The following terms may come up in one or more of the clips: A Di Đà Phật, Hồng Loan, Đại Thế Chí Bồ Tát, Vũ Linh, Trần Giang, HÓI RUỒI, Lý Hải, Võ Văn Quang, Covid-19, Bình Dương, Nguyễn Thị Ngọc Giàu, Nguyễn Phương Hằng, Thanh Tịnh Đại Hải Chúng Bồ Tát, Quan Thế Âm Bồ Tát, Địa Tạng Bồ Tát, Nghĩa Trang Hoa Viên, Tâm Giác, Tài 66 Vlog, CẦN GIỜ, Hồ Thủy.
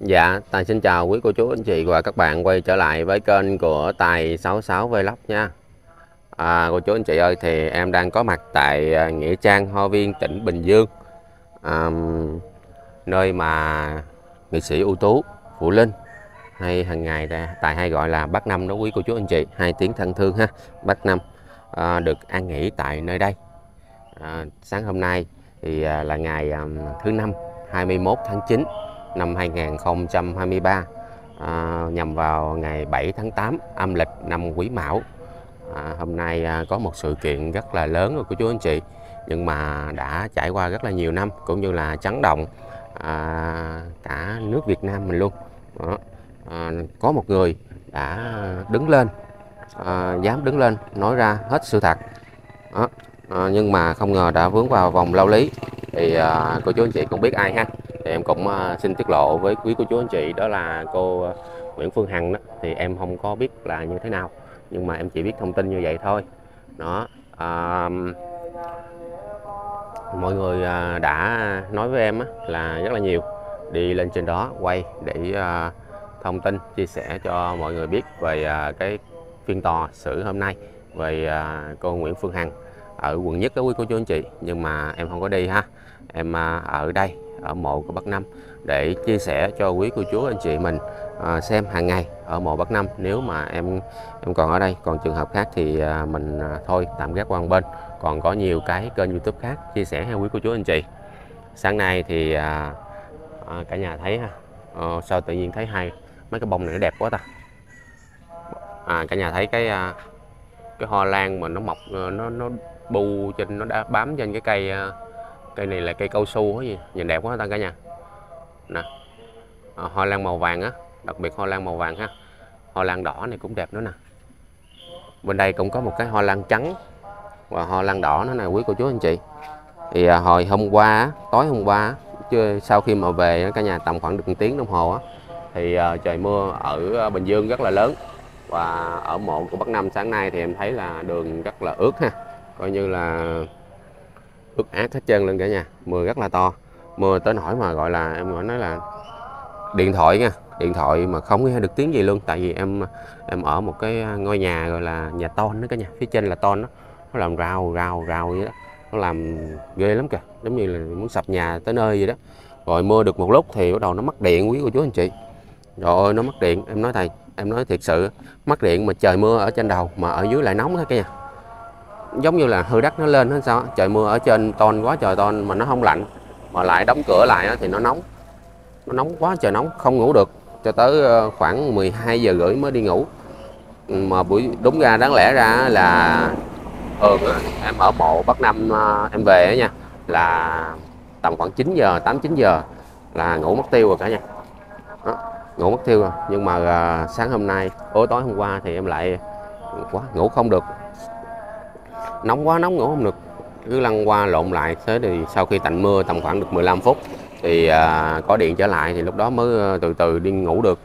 Dạ, Tài xin chào quý cô chú, anh chị và các bạn quay trở lại với kênh của Tài 66 Vlog nha. Cô chú anh chị ơi, thì em đang có mặt tại Nghĩa Trang Hoa Viên, tỉnh Bình Dương, nơi mà nghệ sĩ ưu tú Vũ Linh hay hàng ngày Tài hay gọi là bác Năm đó quý cô chú anh chị, hai tiếng thân thương ha, bác Năm được an nghỉ tại nơi đây. Sáng hôm nay thì là ngày thứ năm 21 tháng 9 năm 2023, nhằm vào ngày 7 tháng 8 âm lịch năm Quý Mão. Hôm nay có một sự kiện rất là lớn rồi cô chú anh chị, nhưng mà đã trải qua rất là nhiều năm cũng như là chấn động cả nước Việt Nam mình luôn. Có một người đã đứng lên, dám đứng lên nói ra hết sự thật. Nhưng mà không ngờ đã vướng vào vòng lao lý. Thì cô chú anh chị cũng biết ai ha, thì em cũng xin tiết lộ với quý cô chú anh chị, đó là cô Nguyễn Phương Hằng đó. Thì em không có biết là như thế nào, nhưng mà em chỉ biết thông tin như vậy thôi đó. Mọi người đã nói với em là rất là nhiều, đi lên trên đó quay để thông tin chia sẻ cho mọi người biết về cái phiên tòa xử hôm nay về cô Nguyễn Phương Hằng ở quận nhất đó quý cô chú anh chị. Nhưng mà em không có đi ha, em ở đây ở mộ của bác Năm để chia sẻ cho quý cô chú anh chị mình xem hàng ngày ở mộ bác Năm. Nếu mà em còn ở đây, còn trường hợp khác thì mình thôi tạm gác qua một bên, còn có nhiều cái kênh YouTube khác chia sẻ ha quý cô chú anh chị. Sáng nay thì cả nhà thấy ha, sao tự nhiên thấy hay mấy cái bông này nó đẹp quá ta. Cả nhà thấy cái hoa lan mà nó mọc, nó bu trên, nó đã bám trên cái cây này là cây cao su gì, nhìn đẹp quá ta cả nhà nè. Hoa lan màu vàng á, đặc biệt hoa lan màu vàng ha, hoa lan đỏ này cũng đẹp nữa nè. Bên đây cũng có một cái hoa lan trắng và hoa lan đỏ nữa nè quý cô chú anh chị. Thì hồi hôm qua, tối hôm qua sau khi mà về cả nhà tầm khoảng được 1 tiếng đồng hồ á, thì trời mưa ở Bình Dương rất là lớn. Và ở mộ của bác Năm sáng nay thì em thấy là đường rất là ướt ha, coi như là ướt át hết trơn lên cả nhà. Mưa rất là to, mưa tới nỗi mà gọi là em nói là điện thoại nha, điện thoại mà không nghe được tiếng gì luôn. Tại vì em ở một cái ngôi nhà gọi là nhà ton đó cả nhà, phía trên là ton đó, nó làm rào rào rào vậy đó, nó làm ghê lắm kìa, giống như là muốn sập nhà tới nơi vậy đó. Rồi mưa được một lúc thì bắt đầu nó mất điện quý cô chú anh chị. Trời ơi, nó mất điện, em nói thầy, em nói thiệt sự, mất điện mà trời mưa ở trên đầu mà ở dưới lại nóng hết cả nhà. Giống như là hư đất nó lên hết sao, trời mưa ở trên ton quá trời ton mà nó không lạnh, mà lại đóng cửa lại thì nó nóng. Nó nóng quá trời nóng, không ngủ được cho tới khoảng 12 giờ rưỡi mới đi ngủ. Mà buổi đúng ra đáng lẽ ra là em ở mộ Bắc Năm em về đó nha, là tầm khoảng 9 giờ, 8-9 giờ là ngủ mất tiêu rồi cả nhà. Đó, ngủ mất tiêu rồi. Nhưng mà sáng hôm nay, tối hôm qua thì em lại quá ngủ không được, nóng quá, nóng ngủ không được, cứ lăn qua lộn lại. Thế thì sau khi tạnh mưa tầm khoảng được 15 phút thì có điện trở lại, thì lúc đó mới từ từ đi ngủ được,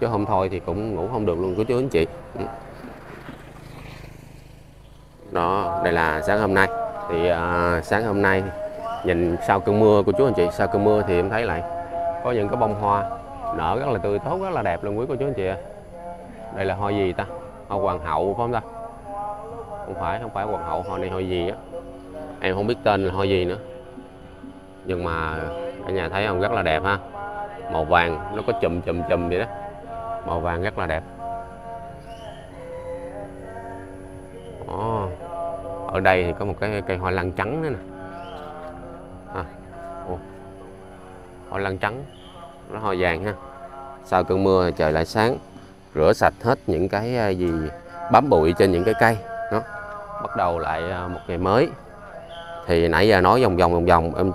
chứ không thôi thì cũng ngủ không được luôn cô chú anh chị. Đó, đây là sáng hôm nay. Thì sáng hôm nay nhìn sau cơn mưa cô chú anh chị, sau cơn mưa thì em thấy lại có những cái bông hoa nở rất là tươi tốt, rất là đẹp luôn quý cô chú anh chị. Đây là hoa gì ta? Hoa hoàng hậu phải không ta? Không phải hoàng hậu, hoa này hoa gì á, em không biết tên là hoa gì nữa. Nhưng mà cả nhà thấy không, rất là đẹp ha, màu vàng nó có chùm vậy đó, màu vàng rất là đẹp. Ở đây thì có một cái cây hoa lan trắng nữa nè. Hoa lan trắng nó hoa vàng ha. Sau cơn mưa trời lại sáng, rửa sạch hết những cái gì bám bụi trên những cái cây, nó bắt đầu lại một ngày mới. Thì nãy giờ nói vòng vòng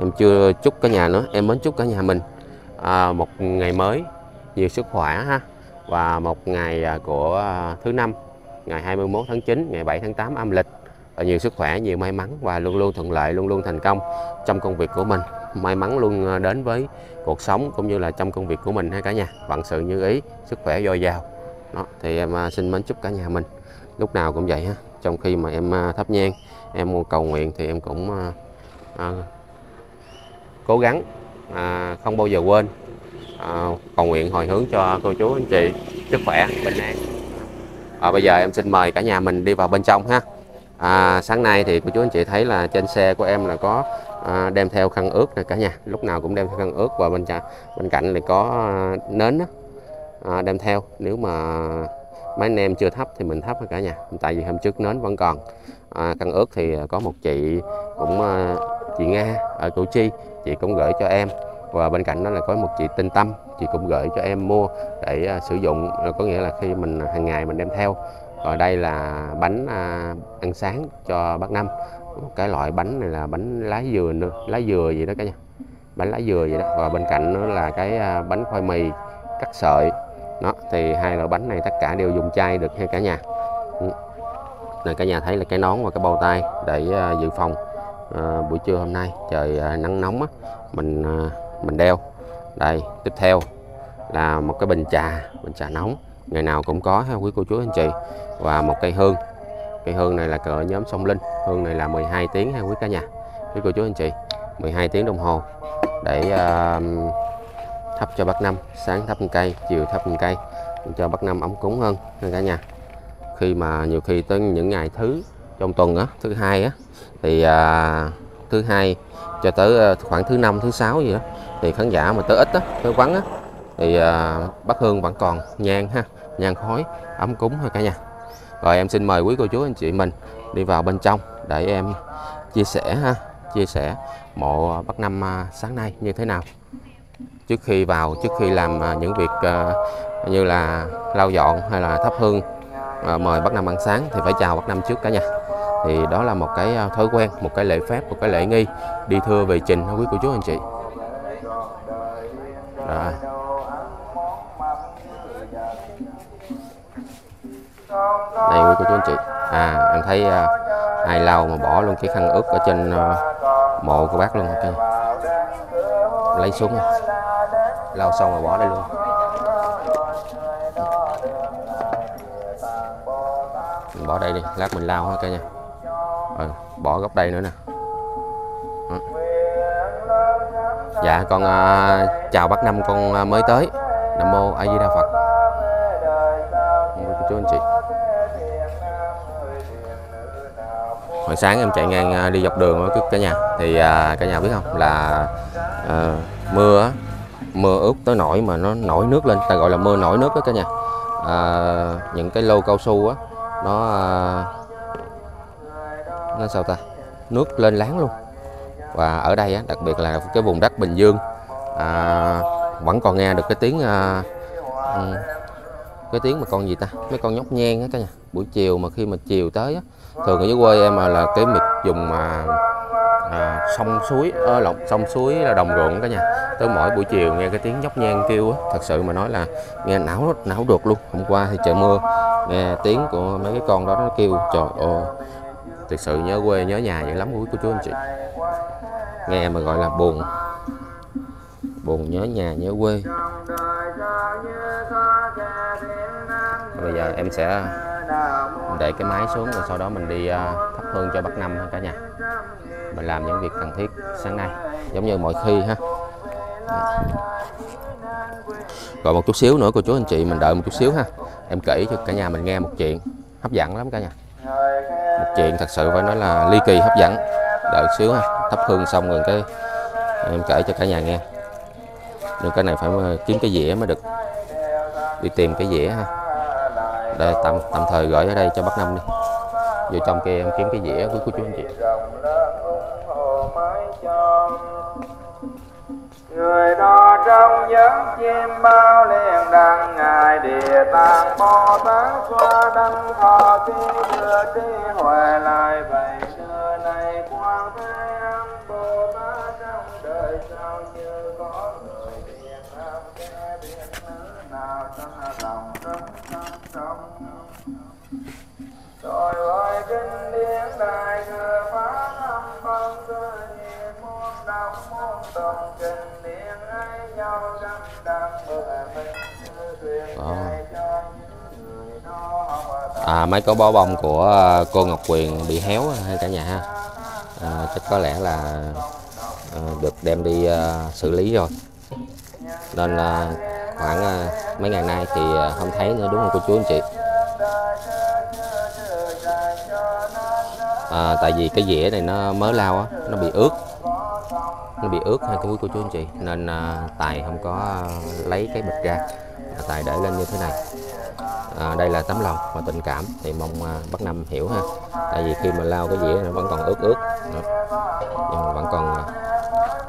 em chưa chúc cả nhà nữa, em mến chúc cả nhà mình một ngày mới nhiều sức khỏe ha, và một ngày của thứ năm ngày 21 tháng 9 ngày 7 tháng 8 âm lịch, nhiều sức khỏe, nhiều may mắn và luôn luôn thuận lợi, luôn luôn thành công trong công việc của mình, may mắn luôn đến với cuộc sống cũng như là trong công việc của mình ha cả nhà, vạn sự như ý, sức khỏe dồi dào. Đó, thì em xin mến chúc cả nhà mình lúc nào cũng vậy ha. Trong khi mà em thắp nhang, em cầu nguyện thì em cũng cố gắng không bao giờ quên cầu nguyện hồi hướng cho cô chú anh chị sức khỏe, bình an. Bây giờ em xin mời cả nhà mình đi vào bên trong ha. Sáng nay thì cô chú anh chị thấy là trên xe của em là có đem theo khăn ướt này cả nhà, lúc nào cũng đem theo khăn ướt, và bên cạnh thì có nến đó, đem theo. Nếu mà mấy anh em chưa thắp thì mình thắp cả nhà, tại vì hôm trước nến vẫn còn. Khăn ướt thì có một chị cũng chị Nga ở Củ Chi, chị cũng gửi cho em, và bên cạnh đó là có một chị Tinh Tâm, chị cũng gửi cho em mua để sử dụng, có nghĩa là khi mình hàng ngày mình đem theo. Rồi đây là bánh ăn sáng cho bác Năm, cái loại bánh này là bánh lá dừa nữa, lá dừa gì đó cả nhà, bánh lá dừa gì đó, và bên cạnh nữa là cái bánh khoai mì cắt sợi đó. Thì hai loại bánh này tất cả đều dùng chai được ha cả nhà. Này cả nhà thấy là cái nón và cái bao tay để dự phòng buổi trưa hôm nay trời nắng nóng á, mình đeo. Đây tiếp theo là một cái bình trà nóng, ngày nào cũng có ha quý cô chú anh chị, và một cây hương. Cây hương này là cỡ nhóm Sông Linh, hương này là 12 tiếng ha quý cả nhà, quý cô chú anh chị, 12 tiếng đồng hồ để thắp cho bác Năm, sáng thắp một cây, chiều thắp một cây cho bác Năm ấm cúng hơn ha cả nhà. Khi mà nhiều khi tới những ngày thứ trong tuần á, thứ hai á, thì thứ hai cho tới khoảng thứ năm, thứ sáu gì đó, thì khán giả mà tới ít á, tới vắng á, thì bác hương vẫn còn nhang ha, nhang khói ấm cúng thôi cả nhà. Rồi em xin mời quý cô chú anh chị mình đi vào bên trong để em chia sẻ ha, chia sẻ mộ bác Năm sáng nay như thế nào. Trước khi vào, trước khi làm những việc như là lau dọn hay là thắp hương mời bác Năm ăn sáng thì phải chào bác Năm trước cả nhà. Thì đó là một cái thói quen, một cái lễ phép, một cái lễ nghi đi thưa về trình quý cô chú anh chị. Rồi. Đây quý cô chú anh chị, em thấy ai lau mà bỏ luôn cái khăn ướt ở trên mộ của bác luôn, okay. Lấy xuống lau xong rồi bỏ đây luôn. Mình bỏ đây đi, lát mình lau ha cả nhà. Ừ, bỏ góc đây nữa nè. Ừ. Dạ con chào bác Năm, con mới tới. Nam mô A Di Đà Phật. Chú anh chị. Hồi sáng em chạy ngang đi dọc đường với cả nhà, thì cả nhà biết không là mưa ướt tới nổi mà nó nổi nước lên, ta gọi là mưa nổi nước đó cả nhà. Những cái lô cao su á, nó sao ta, nước lên láng luôn. Và ở đây á, đặc biệt là cái vùng đất Bình Dương vẫn còn nghe được cái tiếng mà con gì ta, mấy con nhóc nhen á cả nhà. Buổi chiều mà khi mà chiều tới á, thường ở dưới quê em là cái miệt dùng mà sông suối, sông suối là đồng ruộng cả nhà. Tới mỗi buổi chiều nghe cái tiếng nhóc nhen kêu á, thật sự mà nói là nghe não ruột luôn. Hôm qua thì trời mưa, nghe tiếng của mấy cái con đó nó kêu, trời ơi, thật sự nhớ quê nhớ nhà vậy lắm quý cô chú anh chị. Nghe mà gọi là buồn, buồn nhớ nhà nhớ quê. Bây giờ em sẽ để cái máy xuống rồi sau đó mình đi thắp hương cho bác Năm cả nhà. Mình làm những việc cần thiết sáng nay giống như mọi khi ha. Rồi một chút xíu nữa cô chú anh chị mình đợi một chút xíu ha. Em kể cho cả nhà mình nghe một chuyện hấp dẫn lắm cả nhà. Một chuyện thật sự phải nói là ly kỳ hấp dẫn. Đợi xíu ha, thắp hương xong rồi cái em kể cho cả nhà nghe. Nhưng cái này phải kiếm cái dĩa mới được, đi tìm cái dĩa ha. Đây tạm thời gửi ở đây cho bác Năm đi. Vô trong kia em kiếm cái dĩa của chú anh chị. Người đó trong giấc chim bao liền đăng ngài Địa Tạng Bồ Tát qua đăng thọ thi vừa thi hoài lại vậy xưa này Quan Thế Âm Bồ Tát trong đời sao như có người Việt Nam nghe biết thứ nào trong lòng trong rồi ơi kinh điển đại thừa phá âm bằng cơ nhiệt môn đồng môn tổng kinh. Mấy cái bó bông của cô Ngọc Quyền bị héo hay cả nhà ha, chắc có lẽ là được đem đi xử lý rồi. nên là khoảng mấy ngày nay thì không thấy nữa, đúng không cô chú anh chị? Tại vì cái dĩa này nó mới lao á, nó bị ướt, hai cô chú anh chị, nên Tài không có lấy cái bịch ra, Tài để lên như thế này. Đây là tấm lòng và tình cảm, thì mong bác Năm hiểu ha. Tại vì khi mà lao cái dĩa nó vẫn còn ướt nhưng mà vẫn còn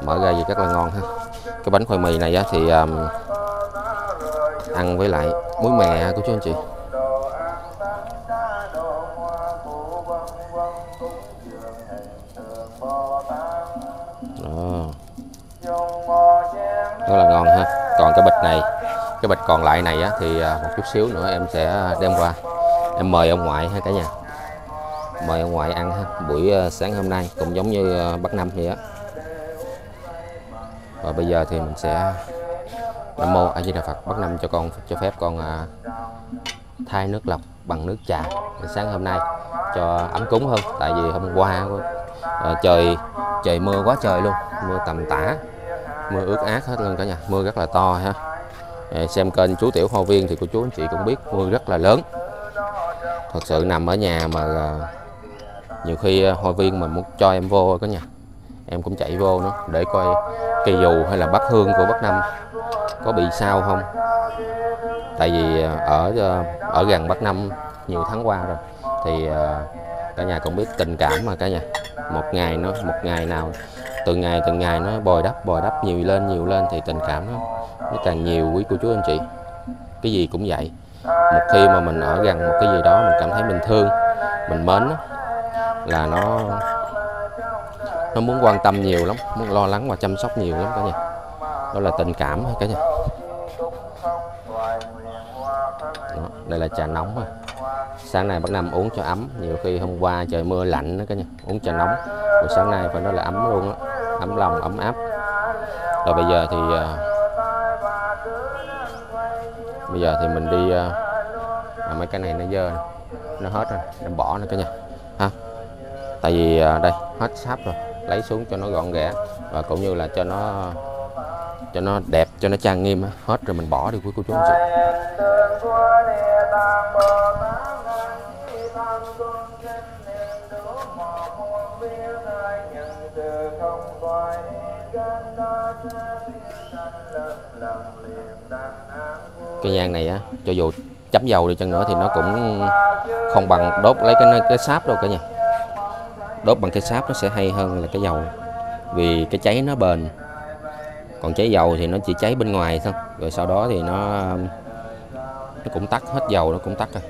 mở ra gì rất là ngon ha. Cái bánh khoai mì này á, thì ăn với lại muối mè của chú anh chị. Rất là ngon ha. Còn cái bịch này, cái bịch còn lại này á, thì một chút xíu nữa em sẽ đem qua. Em mời ông ngoại ha cả nhà. Mời ông ngoại ăn ha. Buổi sáng hôm nay cũng giống như bác Năm vậy á. Và bây giờ thì mình sẽ Nam Mô A Di Đà Phật. Bác Năm cho con, cho phép con thay nước lọc bằng nước trà sáng hôm nay cho ấm cúng hơn. Tại vì hôm qua trời mưa quá trời luôn, mưa tầm tã, mưa ướt át hết luôn cả nhà, mưa rất là to ha. Xem kênh chú Tiểu Hoa Viên thì cô chú anh chị cũng biết mưa rất là lớn. Thật sự nằm ở nhà mà nhiều khi Hoa Viên mình muốn cho em vô cả nhà, em cũng chạy vô nữa để coi cây dù hay là bát hương của bác Năm có bị sao không. Tại vì ở gần bác Năm nhiều tháng qua rồi thì cả nhà cũng biết tình cảm mà cả nhà, một ngày nào từng ngày nó bồi đắp nhiều lên thì tình cảm nó càng nhiều quý cô chú anh chị. Cái gì cũng vậy, một khi mà mình ở gần một cái gì đó mình cảm thấy mình thương, mình mến là nó muốn quan tâm nhiều lắm, muốn lo lắng và chăm sóc nhiều lắm cả nhà. Đó là tình cảm cả nhà. Đó, đây là trà nóng ha. Sáng nay bác Năm uống cho ấm, nhiều khi hôm qua trời mưa lạnh đó cả nhà, uống trà nóng. Rồi sáng nay phải nói là ấm luôn á, ấm lòng, ấm áp. Rồi bây giờ thì mình đi mấy cái này nó dơ, nó hết rồi, nó bỏ nó cả nhà ha. Tại vì đây hết sáp rồi, lấy xuống cho nó gọn gẽ và cũng như là cho nó đẹp, cho nó trang nghiêm. Hết rồi mình bỏ đi quý cô chú anh chị. Cái nhang này á, cho dù chấm dầu đi chăng nữa thì nó cũng không bằng đốt lấy cái sáp đâu cả nhà. Đốt bằng cái sáp nó sẽ hay hơn là cái dầu, vì cái cháy nó bền. Còn cháy dầu thì nó chỉ cháy bên ngoài thôi, rồi sau đó thì nó cũng tắt hết dầu, nó cũng tắt rồi.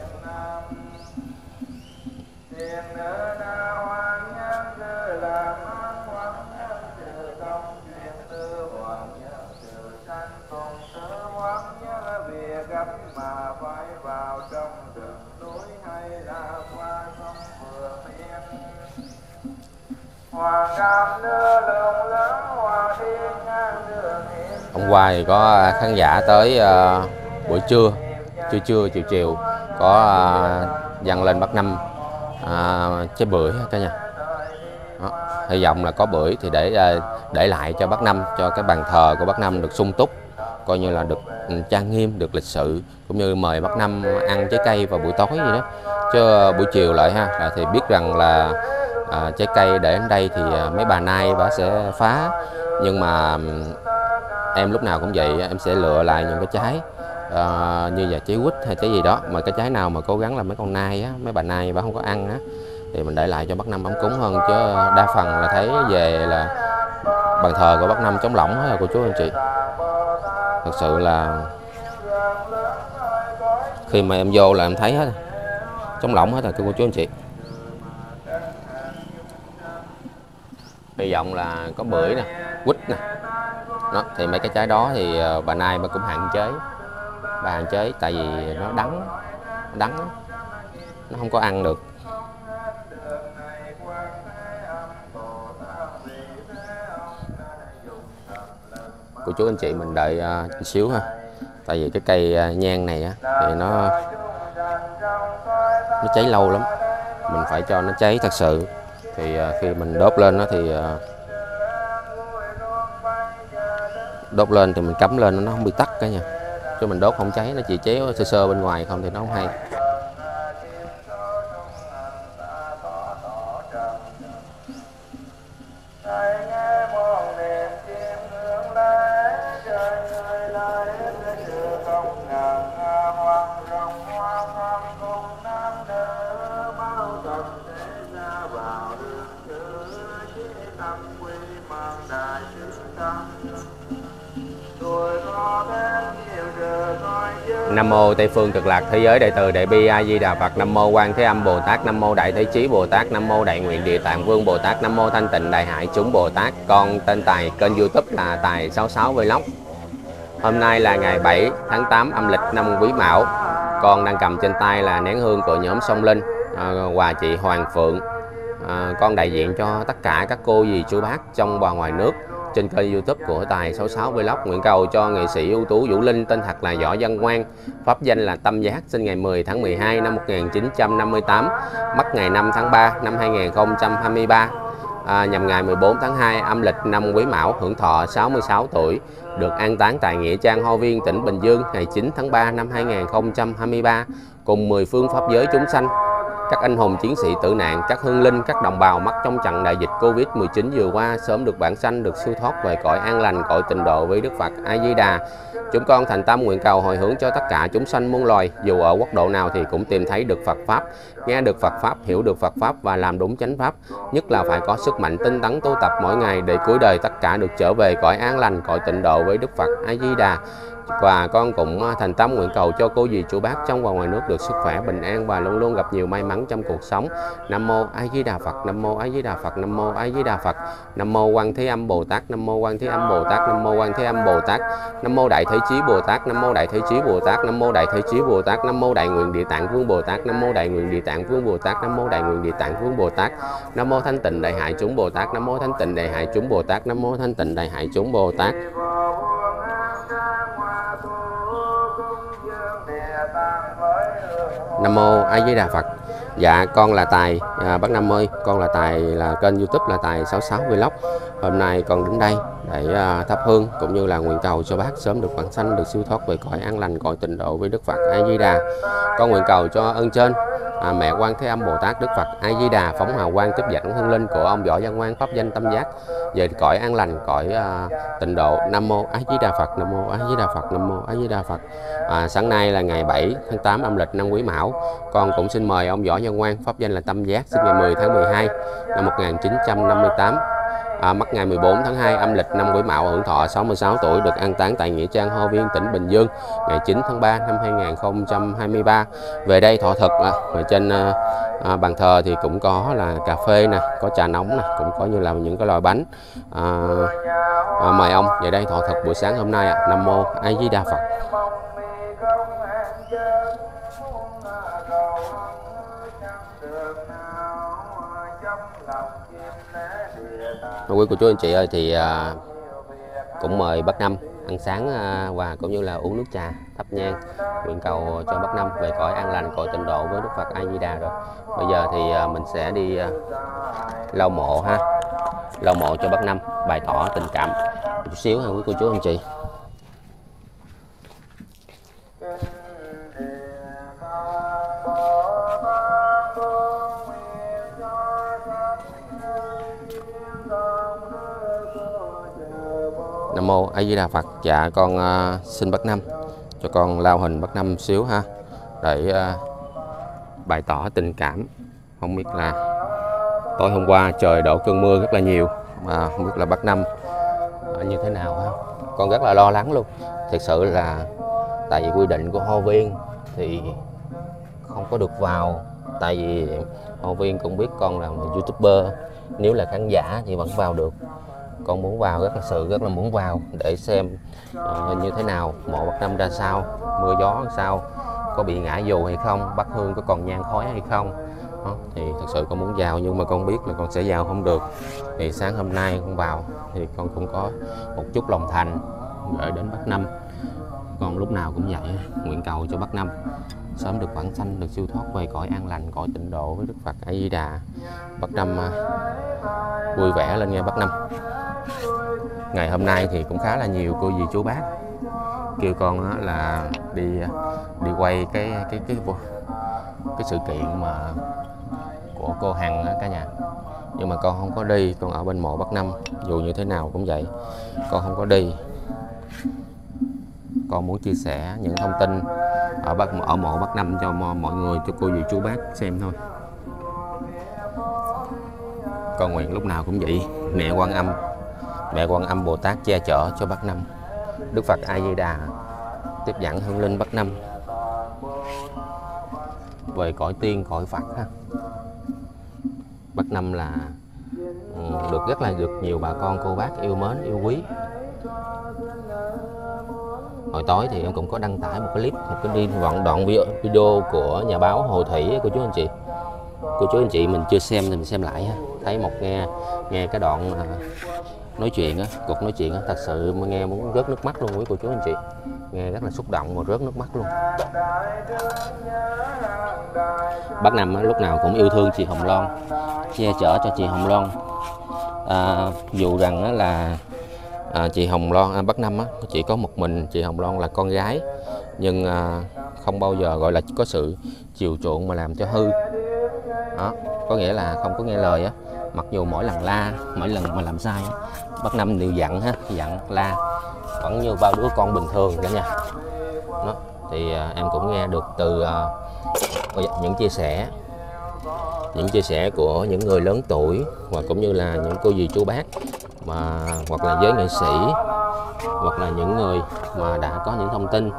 Hôm qua thì có khán giả tới buổi trưa chiều có dâng lên bác Năm trái bưởi cả nhà. Đó, hy vọng là có bưởi thì để lại cho bác Năm, cho cái bàn thờ của bác Năm được sung túc, coi như là được trang nghiêm, được lịch sự, cũng như mời bác Năm ăn trái cây vào buổi tối vậy đó. Chứ buổi chiều lại ha, thì biết rằng là trái cây để đến đây thì mấy bà nai bà sẽ phá, nhưng mà em lúc nào cũng vậy, em sẽ lựa lại những cái trái như là trái quýt hay trái gì đó, mà cái trái nào mà cố gắng là mấy con nai á, mấy bà nai bà không có ăn á, thì mình để lại cho bác Năm ấm cúng hơn. Chứ đa phần là thấy về là bàn thờ của bác Năm trống lỏng hết rồi cô chú anh chị. Thật sự là khi mà em vô là em thấy hết trống lỏng hết rồi cô chú anh chị. Hy vọng là có bưởi nè, quýt nè. Đó, thì mấy cái trái đó thì bà nai bà cũng hạn chế, tại vì nó đắng, nó không có ăn được. Cô chú anh chị mình đợi xíu ha, tại vì cái cây nhang này á, thì nó cháy lâu lắm, mình phải cho nó cháy thật sự. Thì khi mình đốt lên nó thì đốt lên thì mình cắm lên nó không bị tắt cả nha, chứ mình đốt không cháy, nó chỉ cháy sơ sơ bên ngoài không thì nó không hay. Nam mô Tây Phương Cực Lạc Thế Giới Đại Từ Đại Bi A Di Đà Phật. Nam mô Quan Thế Âm Bồ Tát. Nam mô Đại Thế Chí Bồ Tát. Nam mô Đại Nguyện Địa Tạng Vương Bồ Tát. Nam mô Thanh Tịnh Đại Hải Chúng Bồ Tát. Con tên Tài, kênh YouTube là Tài 66 Vlog. Hôm nay là ngày 7 tháng 8 âm lịch năm Quý Mão. Con đang cầm trên tay là nén hương của nhóm Sông Linh, quà chị Hoàng Phượng. Con đại diện cho tất cả các cô dì chú bác trong và ngoài nước trên kênh YouTube của Tài 66 Vlog, nguyện cầu cho nghệ sĩ ưu tú Vũ Linh, tên thật là Võ Văn Quang, pháp danh là Tâm Giác, sinh ngày 10 tháng 12 năm 1958, mất ngày 5 tháng 3 năm 2023, nhằm ngày 14 tháng 2 âm lịch năm Quý Mão, hưởng thọ 66 tuổi, được an táng tại Nghĩa Trang Hoa Viên, tỉnh Bình Dương ngày 9 tháng 3 năm 2023 cùng 10 phương pháp giới chúng sanh, các anh hùng chiến sĩ tử nạn, các hương linh, các đồng bào mắc trong trận đại dịch Covid-19 vừa qua sớm được vãng sanh, được siêu thoát về cõi an lành, cõi tịnh độ với Đức Phật A Di Đà. Chúng con thành tâm nguyện cầu hồi hướng cho tất cả chúng sanh muôn loài, dù ở quốc độ nào thì cũng tìm thấy được Phật pháp, nghe được Phật pháp, hiểu được Phật pháp và làm đúng chánh pháp, nhất là phải có sức mạnh tinh tấn tu tập mỗi ngày để cuối đời tất cả được trở về cõi an lành, cõi tịnh độ với Đức Phật A Di Đà. Và con cũng thành tâm nguyện cầu cho cô dì chú bác trong và ngoài nước được sức khỏe, bình an và luôn luôn gặp nhiều may mắn trong cuộc sống. Nam mô A Di Đà Phật. Nam mô A Di Đà Phật. Nam mô A Di Đà Phật. Nam mô Quan Thế Âm Bồ Tát. Nam mô Quan Thế Âm Bồ Tát. Nam mô Quan Thế Âm Bồ Tát. Nam mô Đại Thế Chí Bồ Tát. Nam mô Đại Thế Chí Bồ Tát. Nam mô Đại Thế Chí Bồ Tát. Nam mô Đại Nguyện Địa Tạng Vương Bồ Tát. Nam mô Đại Nguyện Địa Tạng Vương Bồ Tát. Nam mô Đại Nguyện Địa Tạng Vương Bồ Tát. Nam mô Thanh Tịnh Đại Hải Chúng Bồ Tát. Nam mô Thanh Tịnh Đại Hải Chúng Bồ Tát. Nam mô Thanh Tịnh Đại Hải Chúng Bồ Tát. Nam mô A Di Đà Phật. Dạ con là Tài, bác Năm ơi, con là Tài, là kênh YouTube là Tài 66 Vlog. Hôm nay con đến đây để thắp hương cũng như là nguyện cầu cho bác sớm được vãng sanh, được siêu thoát về cõi an lành, cõi tịnh độ với Đức Phật A Di Đà. Con nguyện cầu cho ơn trên mẹ Quan Thế Âm Bồ Tát, Đức Phật A Di Đà phóng hào quang tiếp dẫn hương linh của ông Võ Văn Quang, pháp danh Tâm Giác, về cõi an lành, cõi tịnh độ. Nam mô A Di Đà Phật. Nam mô A Di Đà Phật. Nam mô A Di Đà Phật. Sáng nay là ngày 7 tháng 8 âm lịch năm Quý Mão. Con cũng xin mời ông Võ Văn Quang, pháp danh là Tâm Giác, sinh ngày 10 tháng 12 năm 1958, mất ngày 14 tháng 2 âm lịch năm Quý Mão, hưởng thọ 66 tuổi, được an táng tại Nghĩa Trang Hoa Viên, tỉnh Bình Dương ngày 9 tháng 3 năm 2023. Về đây thọ thực về trên bàn thờ thì cũng có là cà phê nè, có trà nóng nè, cũng có như là những cái loại bánh. Mời ông về đây thọ thực buổi sáng hôm nay. Nam mô A Di Đà Phật. Quý cô chú anh chị ơi, thì cũng mời bác Năm ăn sáng và cũng như là uống nước trà, thắp nhang, nguyện cầu cho bác Năm về cõi an lành, cõi tịnh độ với Đức Phật A Di Đà. Rồi bây giờ thì mình sẽ đi lau mộ ha, lau mộ cho bác Năm, bày tỏ tình cảm chút xíu ha quý cô chú anh chị. Nam mô A Di Đà Phật. Dạ con xin bác Năm cho con lau hình bác Năm xíu ha, để bày tỏ tình cảm. Không biết là tối hôm qua trời đổ cơn mưa rất là nhiều mà không biết là bác Năm như thế nào ha. Con rất là lo lắng luôn. Thật sự là tại vì quy định của hoa viên thì không có được vào, tại vì hoa viên cũng biết con là một YouTuber, nếu là khán giả thì vẫn vào được. Con muốn vào, rất là muốn vào để xem như thế nào, mộ bác Năm ra sao, mưa gió sao, có bị ngã dù hay không, bác Hương có còn nhang khói hay không. Đó, thì thật sự con muốn vào nhưng mà con biết là con sẽ vào không được. Thì sáng hôm nay con vào thì con cũng có một chút lòng thành gửi đến bác Năm. Con lúc nào cũng vậy, nguyện cầu cho bác Năm sớm được vãng sanh, được siêu thoát về cõi an lành, cõi tịnh độ với Đức Phật A Di Đà. Bác Năm vui vẻ lên nghe bác Năm. Ngày hôm nay thì cũng khá là nhiều cô dì chú bác kêu con là đi quay cái sự kiện mà của cô Hằng cả nhà. Nhưng mà con không có đi, con ở bên mộ Bắc Năm, dù như thế nào cũng vậy, con không có đi. Con muốn chia sẻ những thông tin ở mộ Bắc Năm cho mọi người, cho cô dì chú bác xem thôi. Con nguyện lúc nào cũng vậy, mẹ Quan Âm Bồ Tát che chở cho Bắc Năm, Đức Phật A Di Đà tiếp dẫn hương linh Bắc Năm về cõi tiên cõi Phật ha. Bắc Năm là được nhiều bà con cô bác yêu mến yêu quý. Hồi tối thì em cũng có đăng tải một clip, một đoạn video của nhà báo Hồ Thủy, cô chú anh chị. Cô chú anh chị mình chưa xem thì mình xem lại ha. Thấy nghe cái đoạn nói chuyện á, cuộc nói chuyện á, thật sự mà nghe muốn rớt nước mắt luôn quý cô chú anh chị. Nghe rất là xúc động và rớt nước mắt luôn. Bác Năm á, lúc nào cũng yêu thương chị Hồng Loan, che chở cho chị Hồng Loan. Dù rằng á, là chị Hồng Loan Bác Năm á, chỉ có một mình chị Hồng Loan là con gái, nhưng không bao giờ gọi là có sự chiều chuộng mà làm cho hư. Đó, có nghĩa là không có nghe lời á. Mặc dù mỗi lần mà làm sai á, Bác Năm đều giận ha, giận la vẫn như bao đứa con bình thường cả nha. Đó, thì em cũng nghe được từ những chia sẻ của những người lớn tuổi và cũng như là những cô dì chú bác mà hoặc là giới nghệ sĩ hoặc là những người mà đã có những thông tin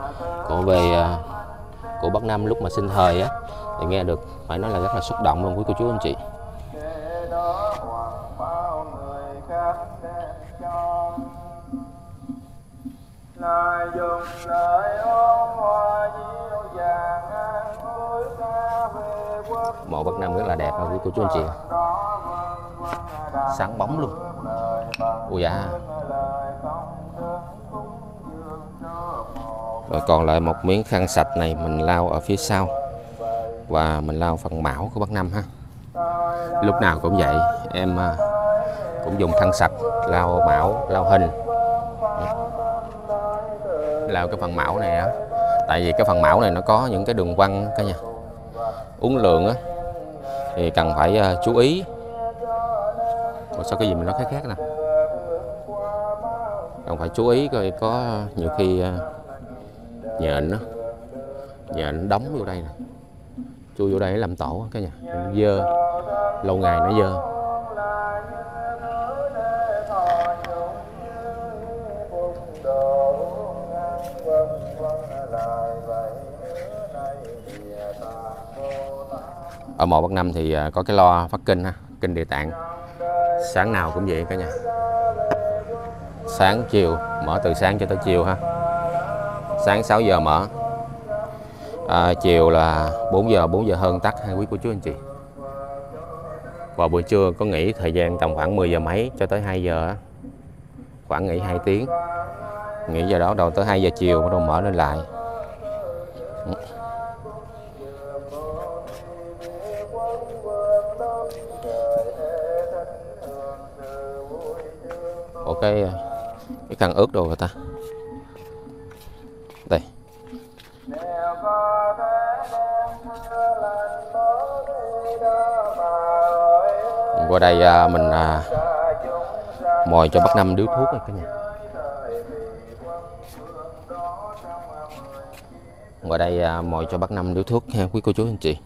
của Bác Năm lúc mà sinh thời á, thì nghe được phải nói là rất là xúc động luôn quý cô chú anh chị. Mộ Bắc Năm rất là đẹp quý cô chú anh chị, sáng bóng luôn. Ui dạ. Rồi còn lại một miếng khăn sạch này mình lau ở phía sau và mình lau phần mão của Bắc Năm ha. Lúc nào cũng vậy, em cũng dùng khăn sạch lau mão, lau hình, lau cái phần mão này á. Tại vì cái phần mão này nó có những cái đường vân cả nhà. Uống lượng á thì cần phải chú ý. Ủa sao cái gì mình nói khác nè, cần phải chú ý coi có nhiều khi nhện đó, nhện đóng vô đây nè, chui vô đây làm tổ cả nhà, dơ lâu ngày nó dơ. Ở mộ Bắc Năm thì có cái loa phát kinh ha, kinh Địa Tạng, sáng nào cũng vậy cả nhà, sáng chiều mở, từ sáng cho tới chiều ha. Sáng 6 giờ mở, chiều là 4 giờ hơn tắt hai quý cô chú anh chị. Và buổi trưa có nghỉ thời gian tầm khoảng 10 giờ mấy cho tới 2 giờ, khoảng nghỉ 2 tiếng. Nghỉ giờ đó đầu tới 2 giờ chiều bắt đầu mở lên lại. Ok, cái khăn ướt đồ rồi ta. Đây. Qua đây mình mồi cho Bắc Năm điếu thuốc này cả nhà. Qua đây mồi cho Bắc Năm điếu thuốc ha quý cô chú anh chị.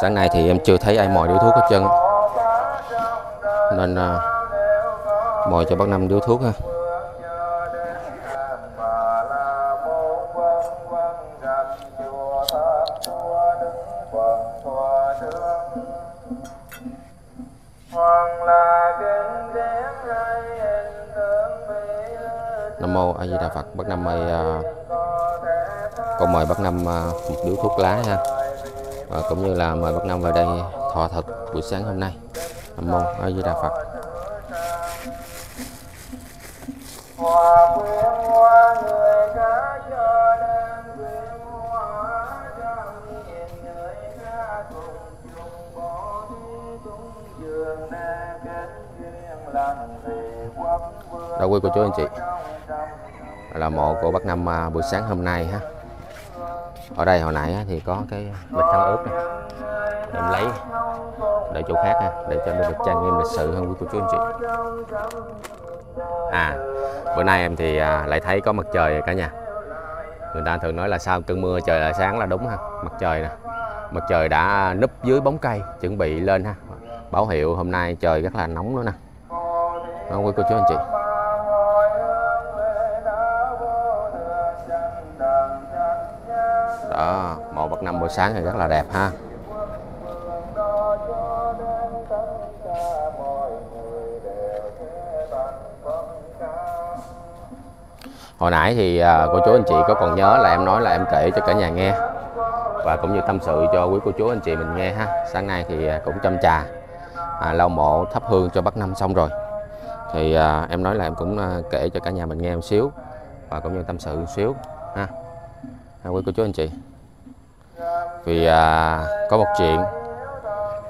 Sáng nay thì em chưa thấy ai mồi điếu thuốc hết trơn nên mồi cho Bác Năm điếu thuốc ha. Nam Mô A Di Đà Phật. Bác Năm ơi, con mời Bác Năm một điếu thuốc lá ha, và cũng như là mời Bác Năm vào đây thọ thực buổi sáng hôm nay. Nam Mô A Di Đà Phật. Đạo quý cô chú anh chị, là mộ của bác Năm buổi sáng hôm nay ha. Ở đây hồi nãy thì có cái bịch thắng ướp này, em lấy để chỗ khác ha, để cho nó được trang nghiêm lịch sự hơn quý cô chú anh chị. À, bữa nay em thì lại thấy có mặt trời cả nhà. Người ta thường nói là sau cơn mưa trời lại sáng là đúng ha. Mặt trời nè, mặt trời đã núp dưới bóng cây chuẩn bị lên ha. Báo hiệu hôm nay trời rất là nóng nữa nè. Nóng quý cô chú anh chị. Đó, màu bạc năm buổi sáng thì rất là đẹp ha. Hồi nãy thì cô chú anh chị có còn nhớ là em nói là em kể cho cả nhà nghe và cũng như tâm sự cho quý cô chú anh chị mình nghe ha. Sáng nay thì cũng châm trà, lau mộ, thắp hương cho bác Năm xong rồi thì em nói là em cũng kể cho cả nhà mình nghe một xíu và cũng như tâm sự một xíu ha, quý cô chú anh chị. Vì có một chuyện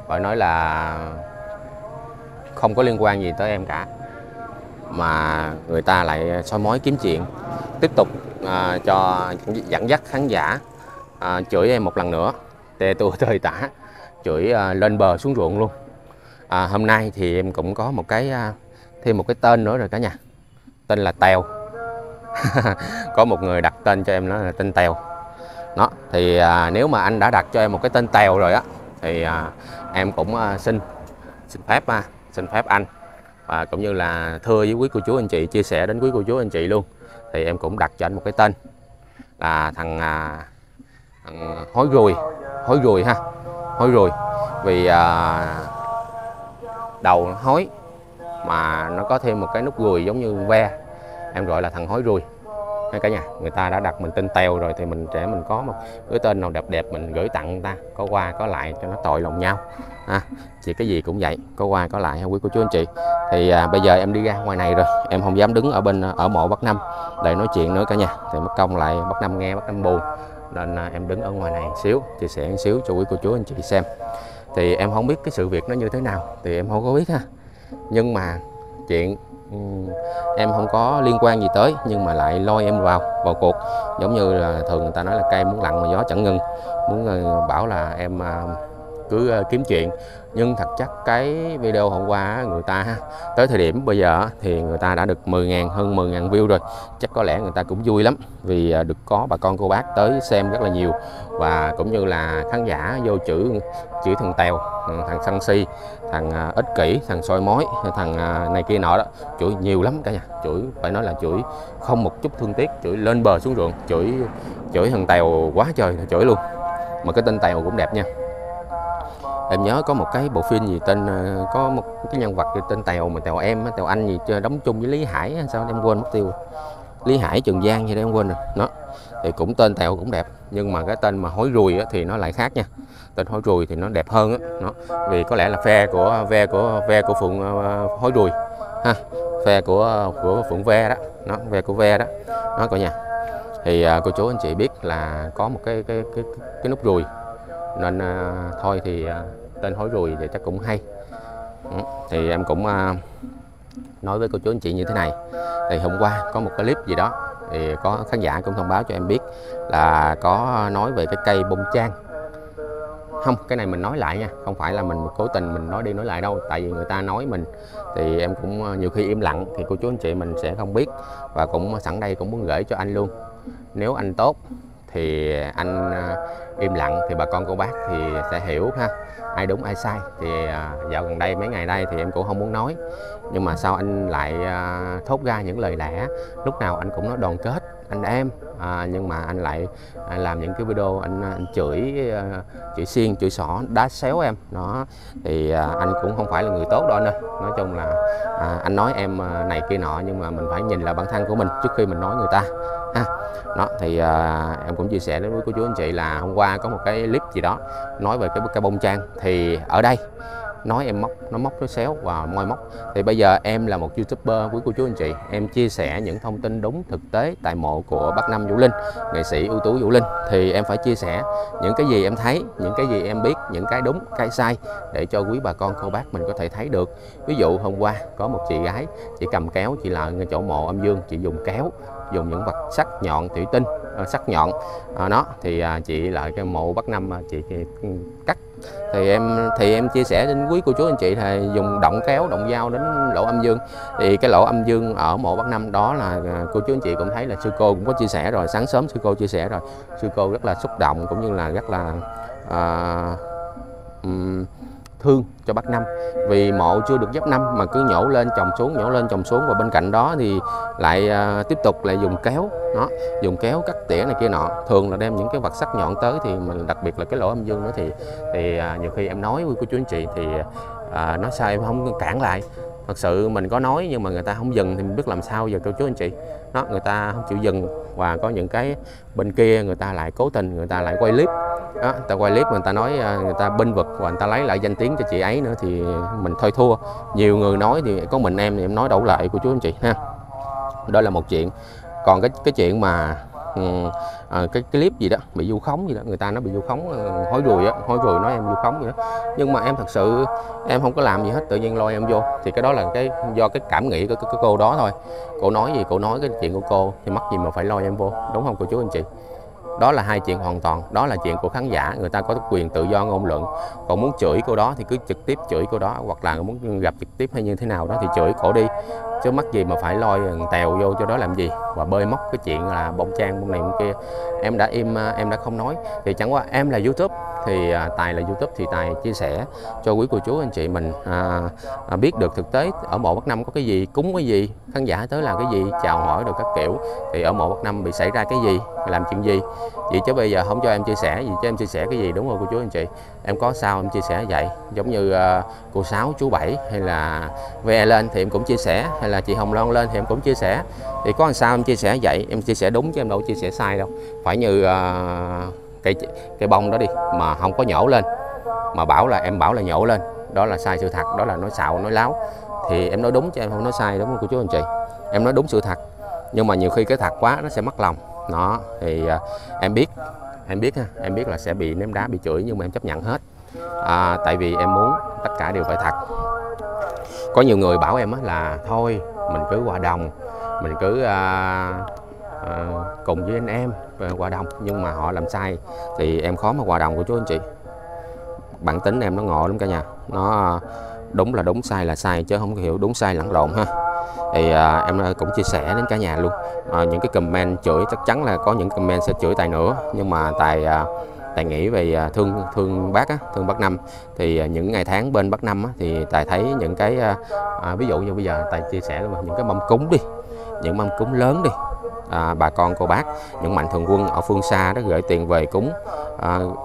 phải nói là không có liên quan gì tới em cả mà người ta lại soi mói kiếm chuyện, tiếp tục cho dẫn dắt khán giả chửi em một lần nữa, tê tua tơi tả, chửi lên bờ xuống ruộng luôn. Hôm nay thì em cũng có một cái thêm một cái tên nữa rồi cả nhà, tên là Tèo. Có một người đặt tên cho em nó là tên Tèo. Đó thì nếu mà anh đã đặt cho em một cái tên Tèo rồi á thì em cũng xin phép anh và cũng như là thưa với quý cô chú anh chị, chia sẻ đến quý cô chú anh chị luôn. Thì em cũng đặt cho anh một cái tên là thằng Hói Ruồi ha. Hói Ruồi vì đầu nó hói mà nó có thêm một cái nút ruồi giống như ve, em gọi là thằng Hói Ruồi hay cả nhà. Người ta đã đặt mình tên Tèo rồi thì mình trẻ mình có một cái tên nào đẹp đẹp mình gửi tặng người ta, có qua có lại cho nó tội lòng nhau ha. Thì cái gì cũng vậy, có qua có lại ha quý cô chú anh chị. Thì bây giờ em đi ra ngoài này rồi, em không dám đứng ở bên ở mộ bác Năm để nói chuyện nữa cả nhà, thì mất công lại bác Năm nghe, bác Năm buồn, nên em đứng ở ngoài này một xíu, chia sẻ một xíu cho quý cô chú anh chị xem. Thì em không biết cái sự việc nó như thế nào thì em không có biết ha, nhưng mà chuyện em không có liên quan gì tới nhưng mà lại lôi em vào cuộc. Giống như là thường người ta nói là cây muốn lặng mà gió chẳng ngừng, muốn bảo là em cứ kiếm chuyện. Nhưng thật chắc cái video hôm qua người ta tới thời điểm bây giờ thì người ta đã được 10.000, hơn 10.000 view rồi. Chắc có lẽ người ta cũng vui lắm vì được có bà con cô bác tới xem rất là nhiều, và cũng như là khán giả vô chữ thằng Tèo, thằng sân si, thằng ích kỷ, thằng soi mói, thằng này kia nọ đó, chửi nhiều lắm cả nhà. Chửi phải nói là chửi không một chút thương tiếc, chửi lên bờ xuống ruộng, chửi thằng Tèo quá trời là chửi luôn. Mà cái tên Tèo cũng đẹp nha. Em nhớ có một cái bộ phim gì tên, có một cái nhân vật tên Tèo mà Tèo em, Tèo anh gì chơi, đóng chung với Lý Hải sao em quên mất tiêu. Lý Hải, Trần Giang gì đó em quên rồi. Nó thì cũng tên Tèo cũng đẹp, nhưng mà cái tên mà Hói Ruồi thì nó lại khác nha. Tên Hói Ruồi thì nó đẹp hơn á, nó vì có lẽ là ve của phượng Hói Ruồi ha, ve của phượng ve đó, nó ve của ve đó. Nó cả nhà. Thì cô chú anh chị biết là có một cái nút ruồi nên thôi thì tên Hói Ruồi thì chắc cũng hay. Thì em cũng nói với cô chú anh chị như thế này, thì hôm qua có một cái clip gì đó thì có khán giả cũng thông báo cho em biết là có nói về cái cây bông trang. Không, cái này mình nói lại nha, không phải là mình cố tình mình nói đi nói lại đâu, tại vì người ta nói mình thì em cũng nhiều khi im lặng thì cô chú anh chị mình sẽ không biết. Và cũng sẵn đây cũng muốn gửi cho anh luôn, nếu anh tốt thì anh im lặng thì bà con cô bác thì sẽ hiểu ha, ai đúng ai sai. Thì dạo gần đây mấy ngày nay thì em cũng không muốn nói, nhưng mà sao anh lại thốt ra những lời lẽ, lúc nào anh cũng nói đoàn kết anh em, nhưng mà anh lại làm những cái video anh chửi xiên, chửi xỏ, đá xéo em đó. Thì anh cũng không phải là người tốt đó anh ơi. Nói chung là anh nói em này kia nọ, nhưng mà mình phải nhìn là bản thân của mình trước khi mình nói người ta ha. Đó thì em cũng chia sẻ đến với cô chú anh chị là hôm qua có một cái clip gì đó nói về cái bông trang. Thì ở đây nói em móc, nó móc nó xéo và moi móc. Thì bây giờ em là một YouTuber quý cô chú anh chị, em chia sẻ những thông tin đúng thực tế tại mộ của bác Năm Vũ Linh, nghệ sĩ ưu tú Vũ Linh. Thì em phải chia sẻ những cái gì em thấy, những cái gì em biết, những cái đúng, cái sai để cho quý bà con cô bác mình có thể thấy được. Ví dụ hôm qua có một chị gái, chị cầm kéo, chị lại ngay chỗ mộ âm dương, chị dùng kéo, dùng những vật sắc nhọn, thủy tinh, sắc nhọn nó thì chị lại cái mộ bác Năm chị cắt. Thì em chia sẻ đến quý cô chú anh chị thì dùng động kéo, động dao đến lỗ âm dương. Thì cái lỗ âm dương ở mộ bác Năm đó là cô chú anh chị cũng thấy là sư cô cũng có chia sẻ rồi, sáng sớm sư cô chia sẻ rồi. Sư cô rất là xúc động cũng như là rất là thương cho bác Năm, vì mộ chưa được giáp năm mà cứ nhổ lên chồng xuống, nhổ lên chồng xuống. Và bên cạnh đó thì lại tiếp tục lại dùng kéo, nó dùng kéo cắt tỉa này kia nọ, thường là đem những cái vật sắc nhọn tới. Thì mình đặc biệt là cái lỗ âm dương đó thì nhiều khi em nói với cô chú anh chị thì nó sai, em không cản lại. Thật sự mình có nói nhưng mà người ta không dừng thì mình biết làm sao giờ cô chú anh chị. Đó, người ta không chịu dừng và có những cái bên kia người ta lại cố tình, người ta lại quay clip. Đó, người ta quay clip, người ta nói, người ta bênh vực và người ta lấy lại danh tiếng cho chị ấy nữa thì mình thôi thua. Nhiều người nói thì có mình em thì em nói đổ lại của chú anh chị ha. Đó là một chuyện. Còn cái chuyện mà cái clip gì đó bị vu khống gì đó, người ta nó bị vu khống, hối rùi á, hối rùi nói em vu khống gì đó. Nhưng mà em thật sự em không có làm gì hết, tự nhiên lôi em vô. Thì cái đó là cái do cái cảm nghĩ của cái cô đó thôi. Cô nói gì, cô nói cái chuyện của cô thì mắc gì mà phải lôi em vô, đúng không cô chú anh chị? Đó là hai chuyện hoàn toàn, đó là chuyện của khán giả, người ta có quyền tự do ngôn luận. Còn muốn chửi cô đó thì cứ trực tiếp chửi cô đó, hoặc là muốn gặp trực tiếp hay như thế nào đó thì chửi cổ đi, chứ mắc gì mà phải lôi tèo vô cho đó làm gì, và bơi móc cái chuyện là bông trang bông này bông kia. Em đã im, em đã không nói. Thì chẳng qua em là YouTube thì Tài là YouTube thì Tài chia sẻ cho quý cô chú anh chị mình biết được thực tế ở mộ Bắc Năm có cái gì, cúng cái gì, khán giả tới làm cái gì, chào hỏi được các kiểu, thì ở mộ Bắc Năm bị xảy ra cái gì, làm chuyện gì. Vậy chứ bây giờ không cho em chia sẻ gì, cho em chia sẻ cái gì, đúng không cô chú anh chị? Em có sao em chia sẻ vậy, giống như cô Sáu, chú Bảy hay là VE lên thì em cũng chia sẻ, hay là chị Hồng Loan lên thì em cũng chia sẻ. Thì có làm sao em chia sẻ vậy, em chia sẻ đúng chứ em đâu chia sẻ sai đâu. Phải như cái bông đó đi mà không có nhổ lên mà bảo là em bảo là nhổ lên, đó là sai sự thật, đó là nói xạo nói láo. Thì em nói đúng chứ em không nói sai, đúng không cô chú anh chị? Em nói đúng sự thật, nhưng mà nhiều khi cái thật quá nó sẽ mất lòng. Đó thì em biết là sẽ bị ném đá, bị chửi, nhưng mà em chấp nhận hết, tại vì em muốn tất cả đều phải thật. Có nhiều người bảo em là thôi mình cứ hòa đồng, mình cứ cùng với anh em hòa đồng, nhưng mà họ làm sai thì em khó mà hòa đồng của chú anh chị. Bản tính em nó ngộ lắm cả nhà, nó đúng là đúng, sai là sai, chứ không hiểu đúng sai lẫn lộn ha. Thì em cũng chia sẻ đến cả nhà luôn. Những cái comment chửi, chắc chắn là có những comment sẽ chửi Tài nữa, nhưng mà Tài nghĩ về thương bác á, thương bác Năm. Thì những ngày tháng bên bác Năm á, thì Tài thấy những cái ví dụ như bây giờ Tài chia sẻ những cái mâm cúng đi, những mâm cúng lớn đi, bà con cô bác, những mạnh thường quân ở phương xa đó gửi tiền về cúng,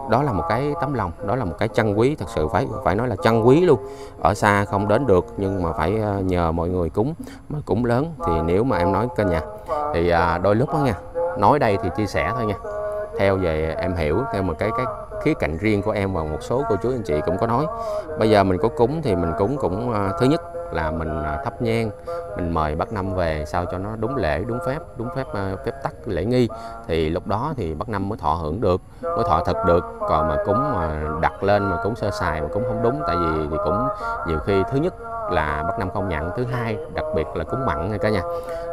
đó là một cái tấm lòng, đó là một cái chân quý, thật sự phải nói là chân quý luôn. Ở xa không đến được nhưng mà phải nhờ mọi người cúng, mới cúng lớn. Thì nếu mà em nói cả nhà thì đôi lúc đó nha, nói đây thì chia sẻ thôi nha, theo về em hiểu theo một cái khía cạnh riêng của em, và một số cô chú anh chị cũng có nói. Bây giờ mình có cúng thì mình cúng cũng thứ nhất là mình thắp nhang, mình mời bác Năm về sao cho nó đúng lễ, đúng phép tắc lễ nghi, thì lúc đó thì bác Năm mới thọ hưởng được, mới thọ thật được. Còn mà cúng mà đặt lên mà cúng sơ sài mà cũng không đúng, tại vì thì cũng nhiều khi thứ nhất là bác Năm không nhận, thứ hai đặc biệt là cúng mặn nha cả nhà.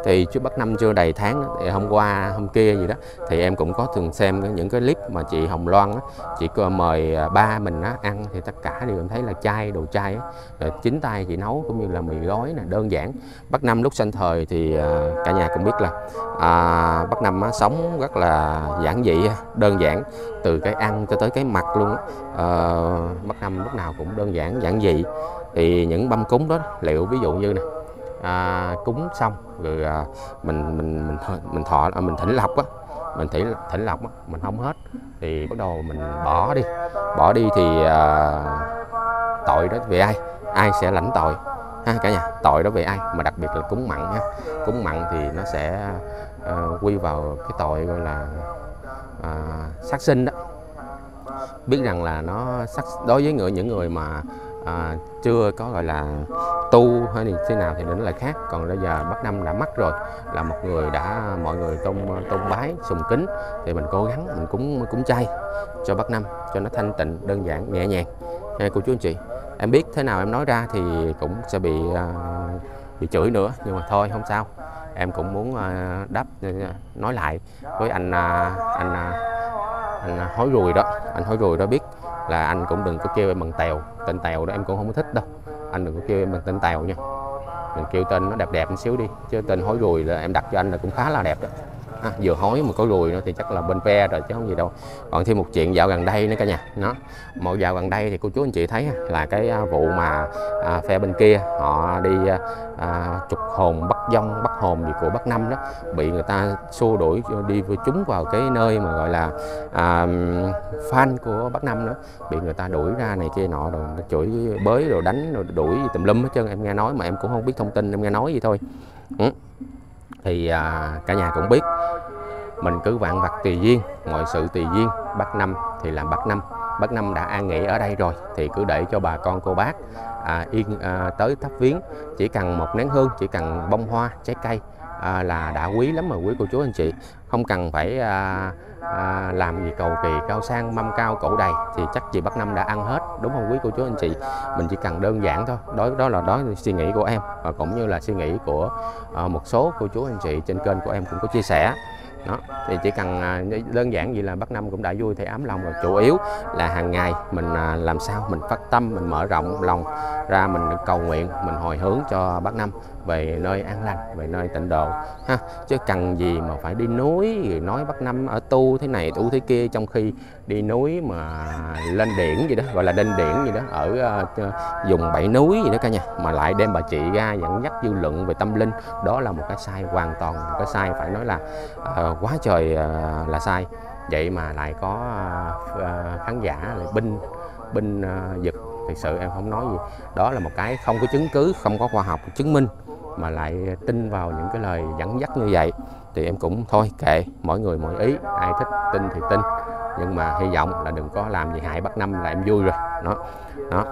Thì chú bác Năm chưa đầy tháng thì hôm qua hôm kia gì đó thì em cũng có thường xem những cái clip mà chị Hồng Loan đó, chị có mời ba mình đó ăn, thì tất cả đều em thấy là chay, đồ chay đó, chính tay chị nấu, cũng như là mì gói nè, đơn giản. Bác Năm lúc sinh thời thì cả nhà cũng biết là bác Năm sống rất là giản dị, đơn giản, từ cái ăn cho tới cái mặt luôn. Bác Năm lúc nào cũng đơn giản giản dị. Thì những mâm cúng đó, liệu ví dụ như nè, cúng xong rồi mình thỉnh lọc á, mình thỉnh lọc á, mình không hết thì bắt đầu mình bỏ đi thì tội đó về ai sẽ lãnh tội ha cả nhà. Tội đó về ai, mà đặc biệt là cúng mặn ha. Cúng mặn thì nó sẽ quy vào cái tội gọi là sát sinh đó. Biết rằng là nó sát, đối với những người mà chưa có gọi là tu hay như thế nào thì đến là khác. Còn bây giờ Bác Năm đã mất rồi, là một người đã mọi người tôn bái sùng kính, thì mình cố gắng mình cúng chay cho Bác Năm cho nó thanh tịnh, đơn giản, nhẹ nhàng. Cô chú anh chị, em biết thế nào em nói ra thì cũng sẽ bị chửi nữa, nhưng mà thôi không sao, em cũng muốn đáp nói lại với anh Hối Rùi đó. Anh Hối Rùi đó biết là anh cũng đừng có kêu em bằng Tèo, tên Tèo đó em cũng không thích đâu, anh đừng có kêu em bằng tên Tèo nha, mình kêu tên nó đẹp đẹp một xíu đi, chứ tên Hối Rùi là em đặt cho anh là cũng khá là đẹp đó. À, vừa hối mà có rùi nữa thì chắc là bên ve rồi chứ không gì đâu. Còn thêm một chuyện dạo gần đây nữa cả nhà, dạo gần đây thì cô chú anh chị thấy là cái vụ mà phe bên kia họ đi trục hồn bắt vong bắt hồn gì của Bác Năm đó, bị người ta xua đuổi đi chúng vào cái nơi mà gọi là fan của Bác Năm đó, bị người ta đuổi ra này kia nọ, rồi chửi bới rồi đánh rồi đuổi tùm lum hết trơn. Em nghe nói mà em cũng không biết thông tin, em nghe nói vậy thôi. Thì cả nhà cũng biết, mình cứ vạn vật tùy duyên, mọi sự tùy duyên. Bác Năm thì làm Bác Năm, Bác Năm đã an nghỉ ở đây rồi thì cứ để cho bà con cô bác tới thắp viếng. Chỉ cần một nén hương, chỉ cần bông hoa, trái cây là đã quý lắm rồi quý cô chú anh chị. Không cần phải làm gì cầu kỳ cao sang, mâm cao cổ đầy thì chắc chị Bác Năm đã ăn hết, đúng không quý cô chú anh chị? Mình chỉ cần đơn giản thôi. Đó là suy nghĩ của em, và cũng như là suy nghĩ của một số cô chú anh chị trên kênh của em cũng có chia sẻ đó. Thì chỉ cần đơn giản vậy là Bác Năm cũng đã vui thấy ấm lòng rồi. Chủ yếu là hàng ngày mình làm sao mình phát tâm, mình mở rộng lòng ra, mình cầu nguyện, mình hồi hướng cho Bác Năm về nơi an lành, về nơi tịnh độ ha. Chứ cần gì mà phải đi núi rồi nói Bác Năm ở tu thế này tu thế kia, trong khi đi núi mà lên điển gì đó, gọi là lên điển gì đó, ở vùng bảy núi gì đó cả nhà, mà lại đem bà chị ra dẫn dắt dư luận về tâm linh, đó là một cái sai hoàn toàn, một cái sai phải nói là quá trời là sai. Vậy mà lại có khán giả lại binh giật, thực sự em không nói gì, đó là một cái không có chứng cứ, không có khoa học chứng minh mà lại tin vào những cái lời dẫn dắt như vậy. Thì em cũng thôi kệ, mỗi người mỗi ý, ai thích tin thì tin, nhưng mà hy vọng là đừng có làm gì hại Bác Năm là em vui rồi đó.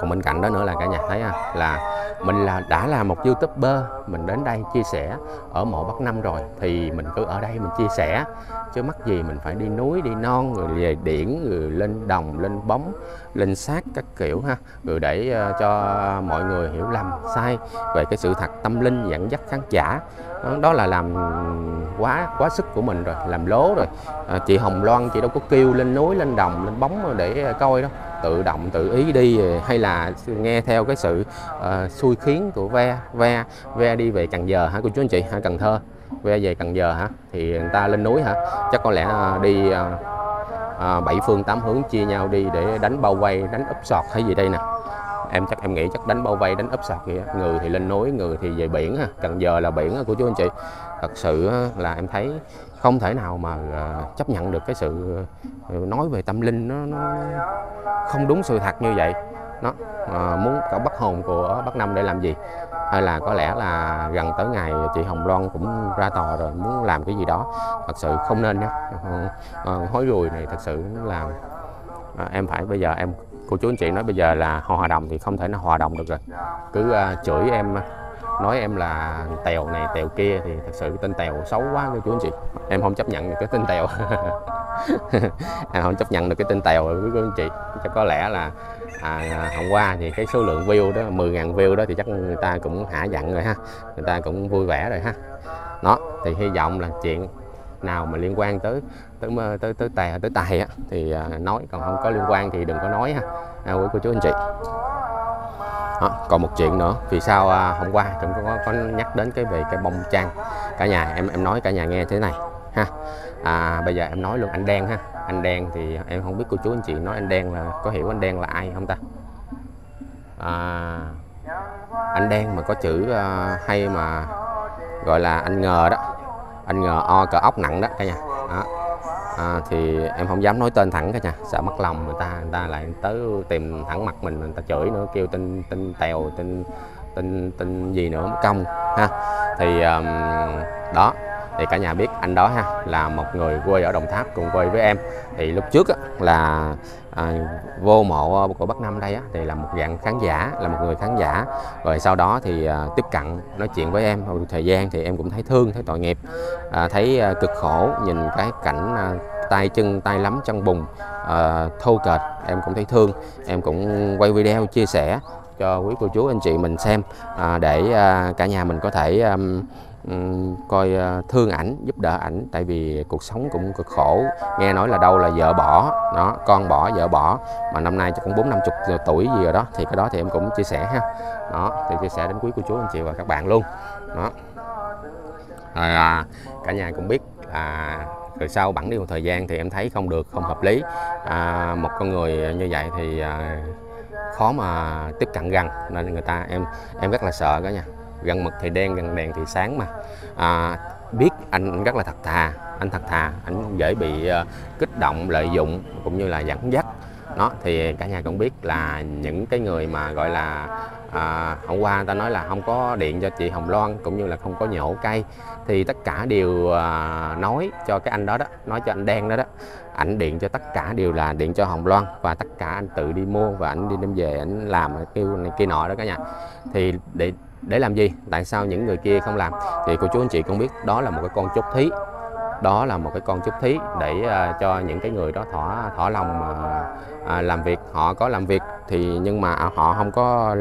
Còn bên cạnh đó nữa là cả nhà thấy là mình đã là một YouTuber, mình đến đây chia sẻ ở mộ Bác Năm rồi thì mình cứ ở đây mình chia sẻ, chứ mắc gì mình phải đi núi đi non rồi về điển rồi lên đồng lên bóng lên xác các kiểu ha, rồi để cho mọi người hiểu lầm sai về cái sự thật tâm linh dẫn dắt khán giả. Đó là làm quá sức của mình rồi, làm lố rồi. Chị Hồng Loan chị đâu có kêu lên núi lên đồng lên bóng để coi đâu, tự động tự ý đi, hay là nghe theo cái sự xui khiến của ve đi về Cần Giờ hả cô chú anh chị, hả Cần Thơ, ve về Cần Giờ hả, thì người ta lên núi hả, chắc có lẽ đi bảy phương tám hướng chia nhau đi để đánh bao vây, đánh úp sọt hay gì đây nè. Em nghĩ chắc đánh bao vây, đánh úp sọt vậy á, người thì lên núi, người thì về biển ha. Cần Giờ là biển của chú anh chị. Thật sự là em thấy không thể nào mà chấp nhận được cái sự nói về tâm linh nó không đúng sự thật như vậy. Nó muốn cả bắt hồn của Bác Năm để làm gì? Hay là có lẽ là gần tới ngày chị Hồng Loan cũng ra tòa rồi, muốn làm cái gì đó. Thật sự không nên nhá. Hối Rùi này thật sự là em phải, bây giờ em cô chú anh chị nói bây giờ là hòa đồng thì không thể nó hòa đồng được rồi. Cứ chửi em, nói em là Tèo này Tèo kia thì thật sự tên Tèo xấu quá cô chú anh chị. Em không chấp nhận được cái tên Tèo. Em không chấp nhận được cái tên Tèo của cô anh chị. Chắc có lẽ là hôm qua thì cái số lượng view đó 10.000 view đó thì chắc người ta cũng hả giận rồi ha, người ta cũng vui vẻ rồi ha. Đó thì hy vọng là chuyện nào mà liên quan tới Tài á thì nói, còn không có liên quan thì đừng có nói ha quý cô chú anh chị. Đó, còn một chuyện nữa, vì sao hôm qua cũng có nhắc đến cái về cái bông trang cả nhà, em nói cả nhà nghe thế này ha. Bây giờ em nói luôn anh Đen ha. Anh Đen thì em không biết cô chú anh chị nói anh Đen là có hiểu anh Đen là ai không ta? Anh Đen mà có chữ hay mà gọi là anh ngờ đó, anh ngờ o cỡ ốc nặng đó cả nhà. Thì em không dám nói tên thẳng cả nhà, sợ mất lòng người ta lại tới tìm thẳng mặt mình, người ta chửi nữa, kêu tên Tèo, tên gì nữa mất công ha. Thì đó thì cả nhà biết anh đó ha, là một người quê ở Đồng Tháp cùng quê với em. Thì lúc trước á, là vô mộ của Bắc Nam đây á, thì là một dạng khán giả, là một người khán giả. Rồi sau đó thì tiếp cận nói chuyện với em một thời gian thì em cũng thấy thương, thấy tội nghiệp, thấy cực khổ, nhìn cái cảnh tay chân tay lắm chân bùn thô kệch, em cũng thấy thương. Em cũng quay video chia sẻ cho quý cô chú anh chị mình xem, để cả nhà mình có thể coi thương ảnh, giúp đỡ ảnh, tại vì cuộc sống cũng cực khổ. Nghe nói là đâu là vợ bỏ đó, con bỏ, vợ bỏ, mà năm nay chắc cũng 40-50 tuổi gì rồi đó. Thì cái đó thì em cũng chia sẻ ha, đó thì chia sẻ đến quý cô chú anh chị và các bạn luôn đó. Rồi cả nhà cũng biết là rồi sau bẵng đi một thời gian thì em thấy không được, không hợp lý. Một con người như vậy thì khó mà tiếp cận gần, nên người ta em rất là sợ cả nhà. Gần mực thì đen, gần đèn thì sáng mà. Biết anh rất là thật thà, anh thật thà, anh dễ bị kích động, lợi dụng cũng như là dẫn dắt. Đó thì cả nhà cũng biết là những cái người mà gọi là hôm qua ta nói là không có điện cho chị Hồng Loan cũng như là không có nhổ cây, thì tất cả đều nói cho cái anh đó đó, nói cho anh đen đó đó, ảnh điện cho tất cả đều là điện cho Hồng Loan, và tất cả anh tự đi mua và anh đi đem về anh làm kêu này kia nọ đó cả nhà. Thì để làm gì, tại sao những người kia không làm? Thì cô chú anh chị cũng biết đó là một cái con chốt thí, đó là một cái con chúc thí để cho những cái người đó thỏa lòng mà làm việc. Họ có làm việc thì nhưng mà họ không có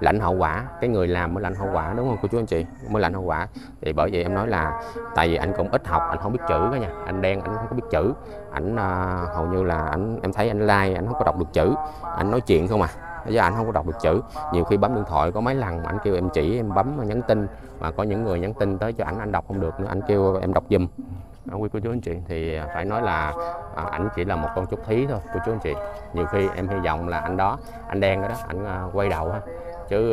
lãnh hậu quả, cái người làm mới lãnh hậu quả, đúng không cô chú anh chị, mới lãnh hậu quả. Thì bởi vậy em nói là tại vì anh cũng ít học, anh không biết chữ cả nhà, anh đen anh không có biết chữ, ảnh hầu như là ảnh, em thấy anh like anh không có đọc được chữ, anh nói chuyện không à, chứ anh không có đọc được chữ. Nhiều khi bấm điện thoại có mấy lần mà anh kêu em chỉ em bấm nhắn tin, mà có những người nhắn tin tới cho ảnh, anh đọc không được nữa, anh kêu em đọc giùm. Quý cô chú anh chị thì phải nói là ảnh chỉ là một con chúc thí thôi cô chú anh chị. Nhiều khi em hy vọng là anh đó, anh đen đó, ảnh quay đầu ha, chứ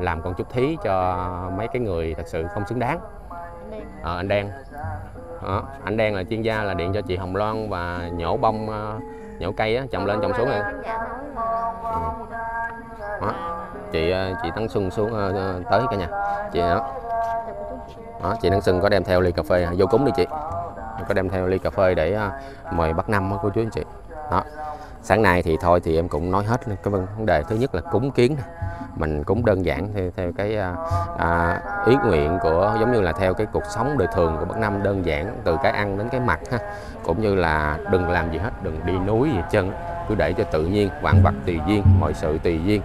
làm con chúc thí cho mấy cái người thật sự không xứng đáng. Anh đen đó, anh đen là chuyên gia là điện cho chị Hồng Loan và nhổ bông, nhổ cây á, trồng lên trồng xuống này. Chị Tăng Xuân xuống tới cả nhà chị đó. Đó, chị Đăng Xuân có đem theo ly cà phê vô cúng đi chị, có đem theo ly cà phê để mời bác năm cô chú anh chị. Đó, sáng nay thì thôi thì em cũng nói hết cái vấn đề. Thứ nhất là cúng kiến, mình cũng đơn giản theo cái ý nguyện của, giống như là theo cái cuộc sống đời thường của bác năm, đơn giản từ cái ăn đến cái mặc ha, cũng như là đừng làm gì hết, đừng đi núi gì chân, cứ để cho tự nhiên, vạn vật tùy duyên, mọi sự tùy duyên.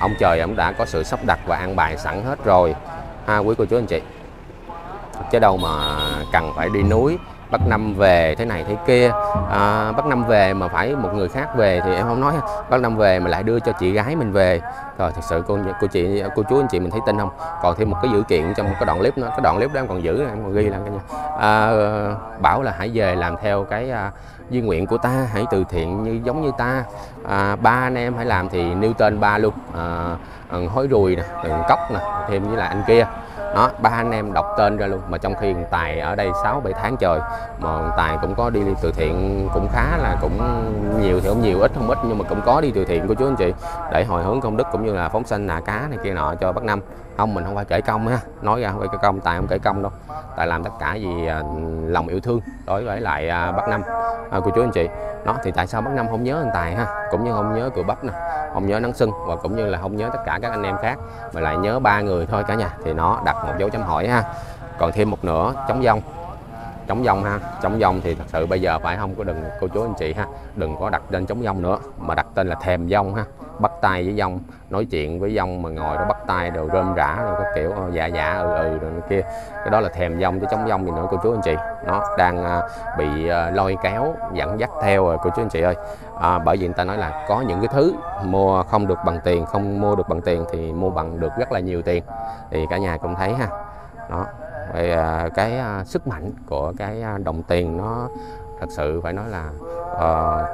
Ông trời ông đã có sự sắp đặt và an bài sẵn hết rồi ha quý cô chú anh chị, chứ đâu mà cần phải đi núi bắt năm về thế này thế kia. Bắt năm về mà phải một người khác về thì em không nói, bắt năm về mà lại đưa cho chị gái mình về rồi, thật sự cô chú anh chị mình thấy tin không? Còn thêm một cái dữ kiện trong cái đoạn clip đó, cái đoạn clip đó em còn giữ, em còn ghi lại cái nha. Bảo là hãy về làm theo cái duy nguyện của ta, hãy từ thiện như giống như ta. Ba anh em hãy làm, thì nêu tên ba luôn, Hối Rùi nè, Cốc nè, thêm với là anh kia đó, ba anh em đọc tên ra luôn. Mà trong khi Tài ở đây 6-7 tháng trời, mà Tài cũng có đi từ thiện cũng khá là, cũng nhiều thì không nhiều, ít không ít, nhưng mà cũng có đi từ thiện của chú anh chị, để hồi hướng công đức cũng như là phóng sanh nà cá này kia nọ cho bác năm. Không, mình không phải kể công ha, nói ra không phải kể công, Tài không kể công đâu, Tài làm tất cả vì lòng yêu thương đối với lại bác năm của chú anh chị. Đó thì tại sao bác năm không nhớ anh Tài ha, cũng như không nhớ Cửa Bắp nè, không nhớ Nắng Sưng, và cũng như là không nhớ tất cả các anh em khác, mà lại nhớ ba người thôi cả nhà, thì nó đặt một dấu chấm hỏi ha. Còn thêm một nửa chống dông ha, chống dông thì thật sự bây giờ phải không có, đừng cô chú anh chị ha, đừng có đặt tên chống dông nữa, mà đặt tên là thèm dông ha, bắt tay với dông, nói chuyện với dông mà ngồi đó bắt tay rồi rơm rã rồi các kiểu dạ dạ ừ rồi kia, cái đó là thèm dông, chứ chống dông gì nữa cô chú anh chị. Nó đang bị lôi kéo dẫn dắt theo rồi cô chú anh chị ơi. Bởi vì người ta nói là có những cái thứ mua không được bằng tiền, không mua được bằng tiền thì mua bằng được rất là nhiều tiền, thì cả nhà cũng thấy ha. Đó vậy, cái sức mạnh của cái đồng tiền nó thật sự phải nói là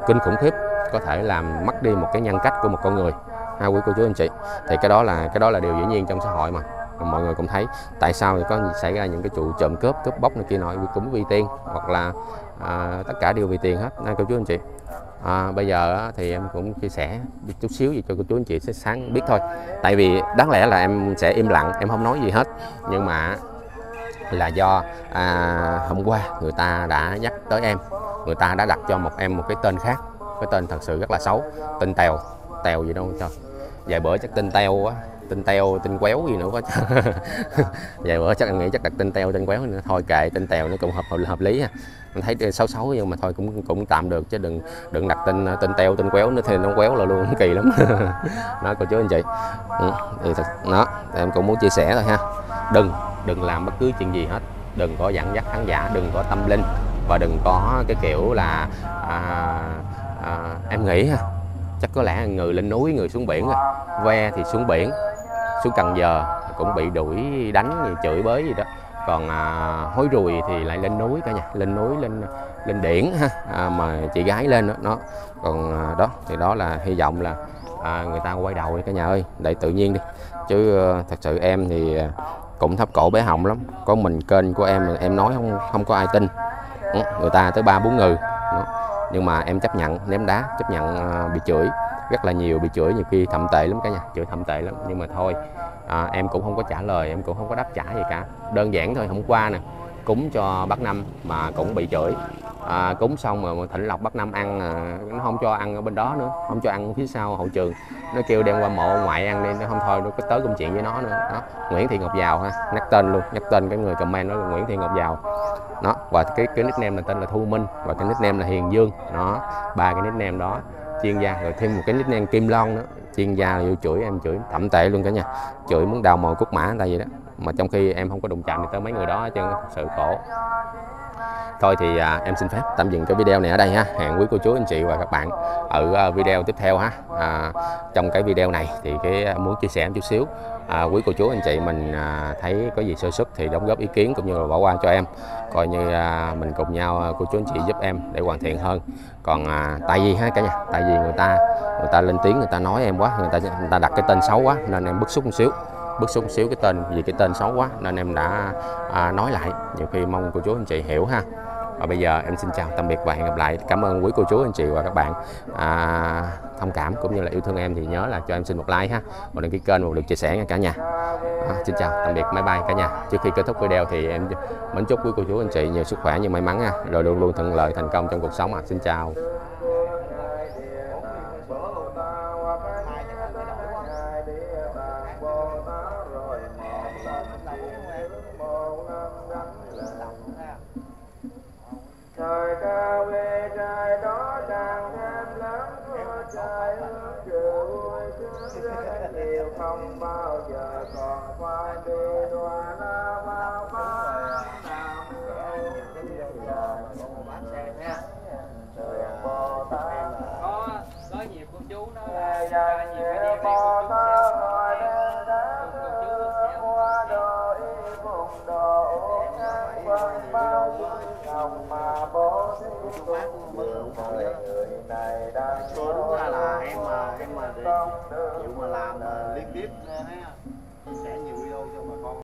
kinh khủng khiếp, có thể làm mất đi một cái nhân cách của một con người ha quý cô chú anh chị. Thì cái đó là điều dĩ nhiên trong xã hội mà mọi người cũng thấy. Tại sao thì có xảy ra những cái trụ trộm cướp, cướp bóc này kia nọ cũng vì tiền, hoặc là tất cả đều vì tiền hết ha cô chú anh chị. Bây giờ thì em cũng chia sẻ chút xíu gì cho cô chú anh chị sẽ sáng biết thôi, tại vì đáng lẽ là em sẽ im lặng, em không nói gì hết, nhưng mà là do hôm qua người ta đã nhắc tới em, người ta đã đặt cho một em một cái tên khác, cái tên thật sự rất là xấu, tên Tèo, Tèo gì đâu cho vài bữa chắc tên Teo á, tên Teo, tên Quéo gì nữa có vài bữa chắc em nghĩ chắc đặt tên Teo, tên Quéo nữa. Thôi kệ, tên Tèo nó cũng hợp lý ha, mình thấy xấu xấu nhưng mà thôi cũng tạm được, chứ đừng đặt tên Teo, tên Quéo nữa thì nó quéo là luôn, kỳ lắm nó. Cô chú anh chị thì thật nó em cũng muốn chia sẻ thôi ha, đừng làm bất cứ chuyện gì hết, đừng có dẫn dắt khán giả, đừng có tâm linh và đừng có cái kiểu là em nghĩ ha, chắc có lẽ người lên núi, người xuống biển rồi, ve thì xuống biển, xuống Cần Giờ cũng bị đuổi đánh, chửi bới gì đó, còn hối rùi thì lại lên núi cả nhà, lên núi lên điển ha, mà chị gái lên đó, nó còn đó thì đó là hy vọng là người ta quay đầu đi cả nhà ơi, để tự nhiên đi, chứ thật sự em thì cũng thấp cổ bé họng lắm, có mình kênh của em nói không có ai tin, người ta tới 3-4 người đó. Nhưng mà em chấp nhận ném đá, chấp nhận bị chửi rất là nhiều, bị chửi nhiều khi thậm tệ lắm cả nhà, chửi thậm tệ lắm, nhưng mà thôi em cũng không có trả lời, em cũng không có đáp trả gì cả, đơn giản thôi. Hôm qua nè, cúng cho bác Năm mà cũng bị chửi, cúng xong mà Thịnh Lộc bác Năm ăn nó không cho ăn ở bên đó nữa, không cho ăn phía sau hậu trường, nó kêu đem qua mộ ngoại ăn đi, nó không thôi, nó cứ tới công chuyện với nó nữa đó. Nguyễn Thị Ngọc Giàu ha, nhắc tên luôn, nhắc tên cái người comment đó là Nguyễn Thị Ngọc Giàu đó, và cái nickname là tên là Thu Minh, và cái nickname là Hiền Dương đó, ba cái nickname đó chuyên gia, rồi thêm một cái nickname Kim Long nữa, chuyên gia vô chửi em, chửi thậm tệ luôn cả nhà, chửi muốn đào mồi cút mã tại vậy đó, mà trong khi em không có đụng chạm tới mấy người đó, chứ thật sự khổ. Thôi thì em xin phép tạm dừng cái video này ở đây ha, hẹn quý cô chú anh chị và các bạn ở video tiếp theo ha. Trong cái video này thì cái muốn chia sẻ một chút xíu, quý cô chú anh chị mình thấy có gì sơ xuất thì đóng góp ý kiến cũng như là bỏ qua cho em, coi như mình cùng nhau cô chú anh chị giúp em để hoàn thiện hơn. Còn tại vì ha cả nhà, tại vì người ta lên tiếng, người ta nói em quá, người ta đặt cái tên xấu quá nên em bức xúc một xíu cái tên, vì cái tên xấu quá nên em đã nói lại, nhiều khi mong cô chú anh chị hiểu ha. Và bây giờ em xin chào tạm biệt và hẹn gặp lại. Cảm ơn quý cô chú anh chị và các bạn thông cảm cũng như là yêu thương em, thì nhớ là cho em xin một like ha, một đăng ký kênh, một lượt chia sẻ nha cả nhà. Xin chào tạm biệt, bye bye cả nhà. Trước khi kết thúc video thì em mến chúc quý cô chú anh chị nhiều sức khỏe, nhiều may mắn ha, rồi luôn luôn thuận lợi thành công trong cuộc sống. Xin chào. Trời cao về trời đó đang thêm lớn mưa, trời ước chưa vui chứ rất nhiều, không bao giờ còn phải đi đùa nó bao bao nào nữa. Trời Bồ Tát có nhiều cô chú nó là nhiều cái điều này cô chú sẽ nói đến đó, mua đồ y vùng đồ uống ăn vân bao vui lòng mà bố thí cùng mọi người này đang. Đúng ra là em mà chịu mà làm liên tiếp